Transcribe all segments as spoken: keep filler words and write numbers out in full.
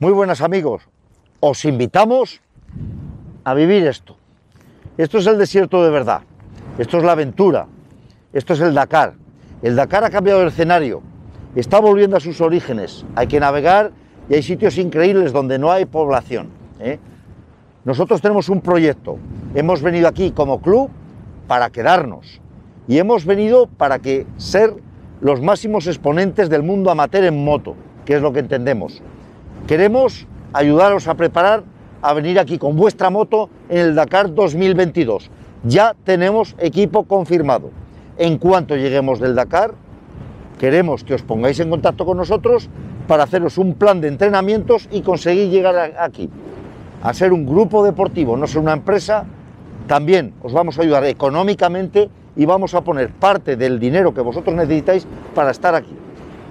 Muy buenas amigos, os invitamos a vivir esto. Esto es el desierto de verdad, esto es la aventura, esto es el Dakar. El Dakar ha cambiado de escenario, está volviendo a sus orígenes, hay que navegar y hay sitios increíbles donde no hay población, ¿eh? Nosotros tenemos un proyecto, hemos venido aquí como club para quedarnos y hemos venido para que ser los máximos exponentes del mundo amateur en moto, que es lo que entendemos. Queremos ayudaros a preparar a venir aquí con vuestra moto en el Dakar dos mil veintidós. Ya tenemos equipo confirmado. En cuanto lleguemos del Dakar, queremos que os pongáis en contacto con nosotros para haceros un plan de entrenamientos y conseguir llegar aquí. A ser un grupo deportivo, no ser una empresa, también os vamos a ayudar económicamente y vamos a poner parte del dinero que vosotros necesitáis para estar aquí.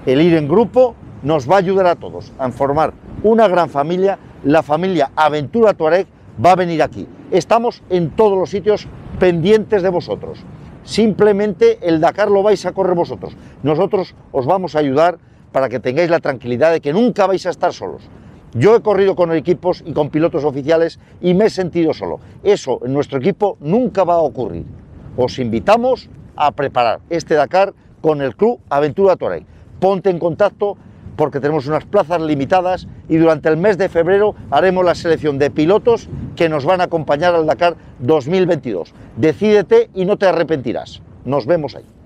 El ir en grupo nos va a ayudar a todos a formar una gran familia. La familia Aventura Touareg va a venir aquí. Estamos en todos los sitios pendientes de vosotros. Simplemente el Dakar lo vais a correr vosotros. Nosotros os vamos a ayudar para que tengáis la tranquilidad de que nunca vais a estar solos. Yo he corrido con equipos y con pilotos oficiales y me he sentido solo. Eso en nuestro equipo nunca va a ocurrir. Os invitamos a preparar este Dakar con el club Aventura Touareg. Ponte en contacto, porque tenemos unas plazas limitadas y durante el mes de febrero haremos la selección de pilotos que nos van a acompañar al Dakar dos mil veintidós. Decídete y no te arrepentirás. Nos vemos ahí.